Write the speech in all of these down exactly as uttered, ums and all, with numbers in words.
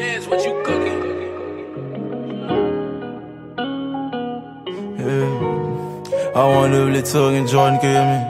Benz, what you cooking? Yeah. I want to live till and Jordan give me.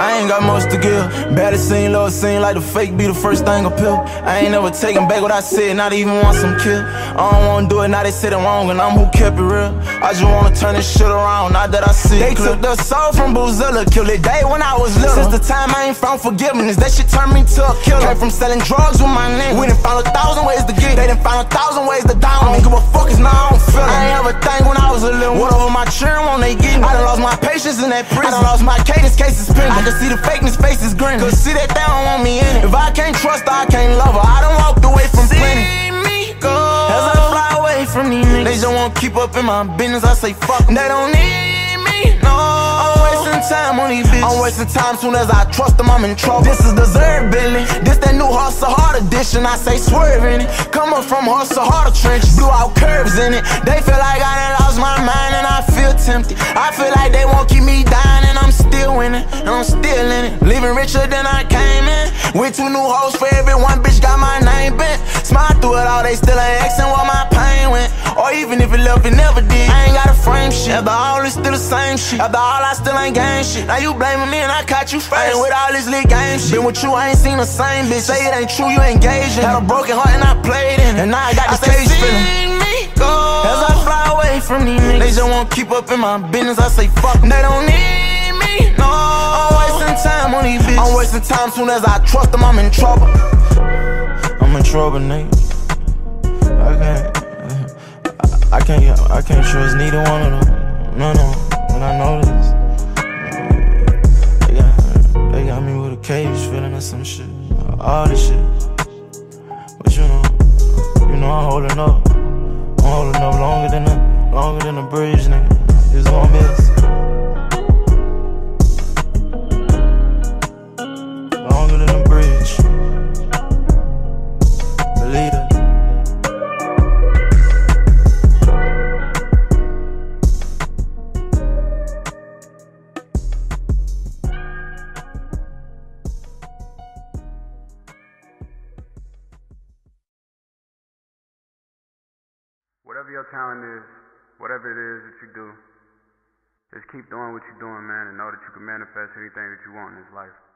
I ain't got much to give. Better seen, love seen, like the fake be the first thing appeal. I ain't never taking back what I said, not even want some kill. I don't wanna do it, now they said it wrong, and I'm who kept it real. I just wanna turn this shit around, now that I see it. They clear. Took the soul from Boozilla, killed it day when I was little. Since the time I ain't found forgiveness, that shit turned me to a killer. Came from selling drugs with my name. We done found a thousand ways to get, they done found a thousand ways to die. I don't give a fuck, it's now I don't feel it. I ain't ever think when I was a little. Whatever my children want, they get me. I done lost my patience in that prison. I done lost my cadence, cases pending. See the fakeness, faces grinning. Cause see that they don't want me in it. If I can't trust her, I can't love her. I done walked away from plenty. See me go as I fly away from these niggas. They just won't keep up in my business. I say fuck them. They don't need me, no. I'm wasting time on these bitches. I'm wasting time soon as I trust them, I'm in trouble. This is deserved, Billy. This that new hustle hard edition. I say swerve in it. Come up from hustle harder trenches. Blew out curves in it. They feel like I done lost my mind and I feel tempted. I feel like they won't keep me dying and I'm still winning. I'm still in it, living richer than I came in. With two new hoes for every one bitch got my name bent. Smile through it all, they still ain't asking where my pain went. Or even if it left, it never did. I ain't gotta frame shit. After all, it's still the same shit. After all, I still ain't gang shit. Now you blaming me and I caught you first. I ain't with all this lit gang shit. Been with you, I ain't seen the same bitch. Say it ain't true, you engaging. Had a broken heart and I played in it. And now I got this cage feeling. Go. As I fly away from these niggas, they just won't keep up in my business. I say fuck them. They don't need. No, I'm wasting time on these bitches. I'm wasting time soon as I trust them, I'm in trouble. I'm in trouble, nigga. I can't, I, I can't, I can't trust neither one of them. No, no, when I know this, they got, they got me with a cage feeling or some shit, all this shit. But you know, you know I'm holding up, I'm holding up longer than the, longer than the bridge, nigga. It's gonna miss. Whatever your talent is, whatever it is that you do, just keep doing what you're doing, man, and know that you can manifest anything that you want in this life.